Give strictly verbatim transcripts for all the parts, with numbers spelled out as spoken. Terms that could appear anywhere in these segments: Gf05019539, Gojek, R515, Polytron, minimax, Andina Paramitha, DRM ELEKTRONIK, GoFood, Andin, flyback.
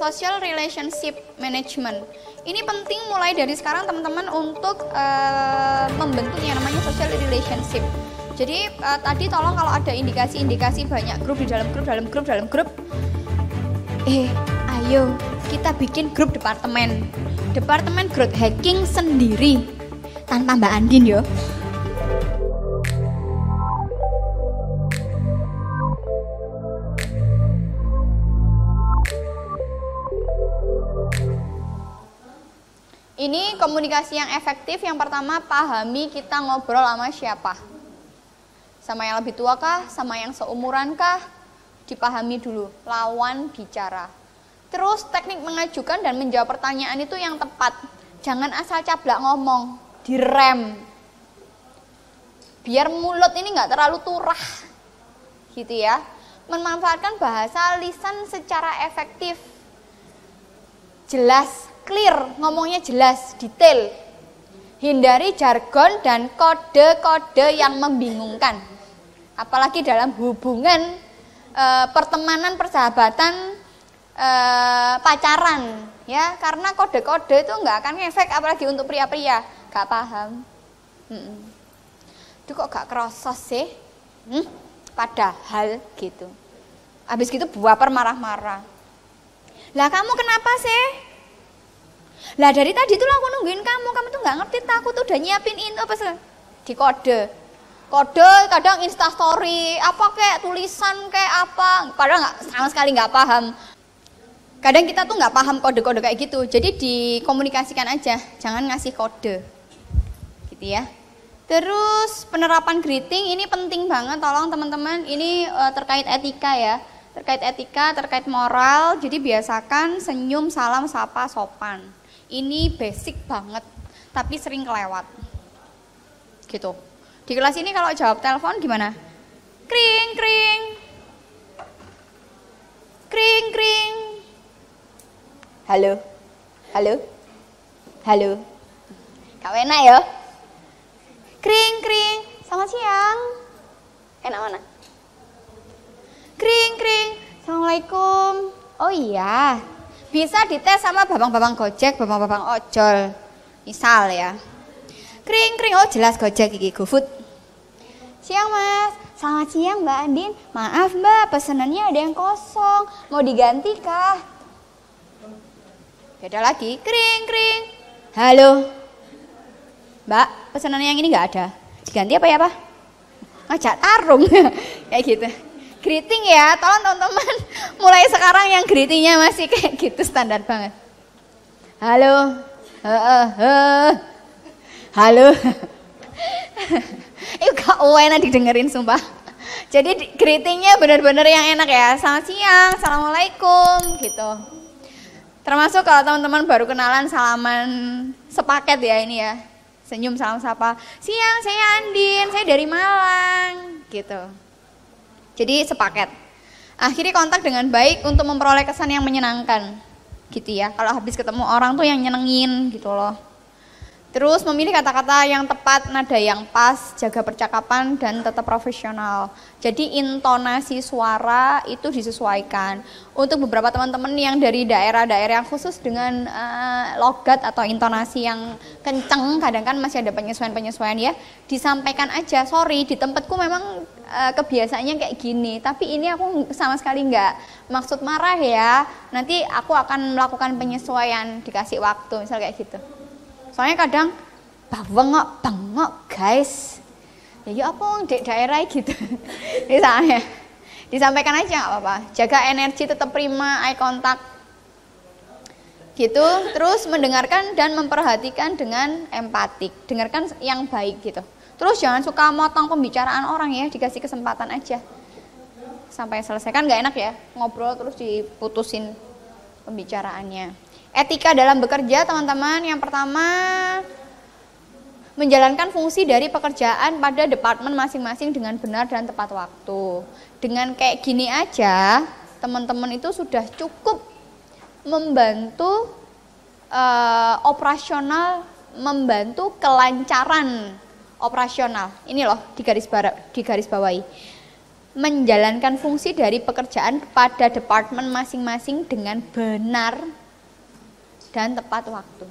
Social Relationship Management. Ini penting mulai dari sekarang teman-teman untuk uh, membentuk yang namanya social relationship. Jadi uh, tadi tolong kalau ada indikasi-indikasi banyak grup di dalam grup, dalam grup, dalam grup. Eh, ayo kita bikin grup departemen. Departemen growth hacking sendiri. Tanpa Mbak Andin yo. Ini komunikasi yang efektif, yang pertama pahami kita ngobrol sama siapa. Sama yang lebih tua kah? Sama yang seumuran kah? Dipahami dulu, lawan bicara. Terus teknik mengajukan dan menjawab pertanyaan itu yang tepat. Jangan asal cablak ngomong, direm. Biar mulut ini nggak terlalu turah. Gitu ya. Memanfaatkan bahasa lisan secara efektif. Jelas. Clear, ngomongnya jelas, detail. Hindari jargon dan kode-kode yang membingungkan. Apalagi dalam hubungan e, pertemanan, persahabatan, e, pacaran, ya. Karena kode-kode itu nggak akan ngefek, apalagi untuk pria-pria. Gak paham. Mm-mm. Duh kok gak krosos sih? Hmm? Padahal gitu. Habis gitu buaper marah-marah. Lah kamu kenapa sih? Lah dari tadi tuh aku nungguin kamu, kamu tuh nggak ngerti, takut udah nyiapin itu apa sih? Di kode, kode kadang instastory, apa kayak tulisan kayak apa, padahal nggak sama sekali nggak paham. Kadang kita tuh nggak paham kode-kode kayak gitu, jadi dikomunikasikan aja, jangan ngasih kode, gitu ya. Terus penerapan greeting ini penting banget, tolong teman-teman, ini uh, terkait etika ya, terkait etika, terkait moral, jadi biasakan senyum, salam, sapa, sopan. Ini basic banget, tapi sering kelewat. Gitu. Di kelas ini kalau jawab telepon gimana? Kring, kring. Kring, kring. Halo. Halo. Halo. Kak enak ya? Kring, kring. Selamat siang. Enak mana? Kring, kring. Assalamualaikum. Oh iya. Bisa dites sama babang-babang Gojek, babang-babang ojol. Misal ya. Kring kring, oh jelas Gojek iki GoFood. Siang Mas. Selamat siang Mbak Andin. Maaf Mbak, pesenannya ada yang kosong. Mau diganti kah? Beda lagi. Kring kring. Halo. Mbak, pesenannya yang ini enggak ada. Diganti apa ya, Pak? Ngajak tarung. Kayak gitu. Greeting ya, tolong teman-teman mulai sekarang yang greetingnya masih kayak gitu standar banget. Halo, he -he -he. Halo. Itu gak enak didengerin sumpah. Jadi greetingnya benar-benar yang enak ya. Selamat siang, assalamualaikum gitu. Termasuk kalau teman-teman baru kenalan salaman sepaket ya ini ya, senyum salam sapa. Siang, saya Andin, saya dari Malang gitu. Jadi sepaket. Akhiri kontak dengan baik untuk memperoleh kesan yang menyenangkan. Gitu ya. Kalau habis ketemu orang tuh yang nyenengin gitu loh. Terus memilih kata-kata yang tepat, nada yang pas, jaga percakapan dan tetap profesional. Jadi intonasi suara itu disesuaikan. Untuk beberapa teman-teman yang dari daerah-daerah yang khusus dengan uh, logat atau intonasi yang kenceng, kadang kan masih ada penyesuaian-penyesuaian ya. Disampaikan aja, sorry di tempatku memang kebiasaannya kayak gini, tapi ini aku sama sekali nggak maksud marah ya, nanti aku akan melakukan penyesuaian, dikasih waktu, misal kayak gitu. Soalnya kadang bawengok, bengok guys, ya apa di daerah gitu, misalnya, disampaikan aja nggak apa-apa, jaga energi tetap prima, eye contact, gitu, terus mendengarkan dan memperhatikan dengan empatik, dengarkan yang baik gitu. Terus jangan suka motong pembicaraan orang ya, dikasih kesempatan aja sampai selesai, kan nggak enak ya ngobrol terus diputusin pembicaraannya. Etika dalam bekerja teman-teman, yang pertama menjalankan fungsi dari pekerjaan pada departemen masing-masing dengan benar dan tepat waktu. Dengan kayak gini aja teman-teman itu sudah cukup membantu eh, operasional, membantu kelancaran operasional, ini loh di garis, bar, di garis bawahi. menjalankan fungsi dari pekerjaan pada departemen masing-masing dengan benar dan tepat waktu.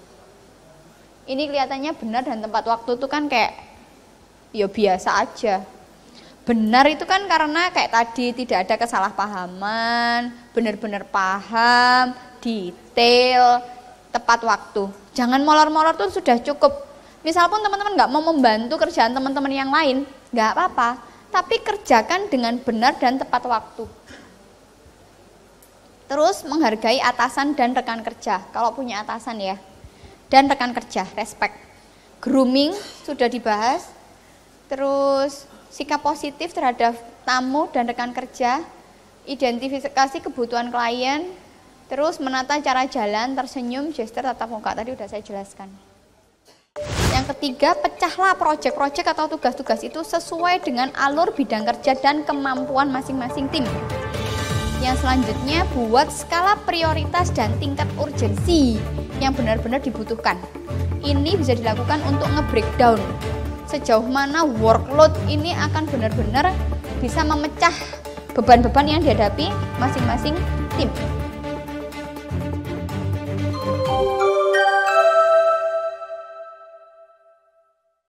Ini kelihatannya benar dan tepat waktu itu kan kayak ya biasa aja. Benar itu kan karena kayak tadi tidak ada kesalahpahaman, benar-benar paham, detail, tepat waktu. Jangan molor-molor tuh sudah cukup. Misal pun teman-teman nggak mau membantu kerjaan teman-teman yang lain, nggak apa-apa. Tapi kerjakan dengan benar dan tepat waktu. Terus menghargai atasan dan rekan kerja, kalau punya atasan ya. Dan rekan kerja, respect. Grooming sudah dibahas. Terus sikap positif terhadap tamu dan rekan kerja, identifikasi kebutuhan klien, terus menata cara jalan, tersenyum, gestur, tatap muka, tadi udah saya jelaskan. Yang ketiga, pecahlah proyek-proyek atau tugas-tugas itu sesuai dengan alur bidang kerja dan kemampuan masing-masing tim. Yang selanjutnya, buat skala prioritas dan tingkat urgensi yang benar-benar dibutuhkan. Ini bisa dilakukan untuk nge-breakdown sejauh mana workload ini akan benar-benar bisa memecah beban-beban yang dihadapi masing-masing tim.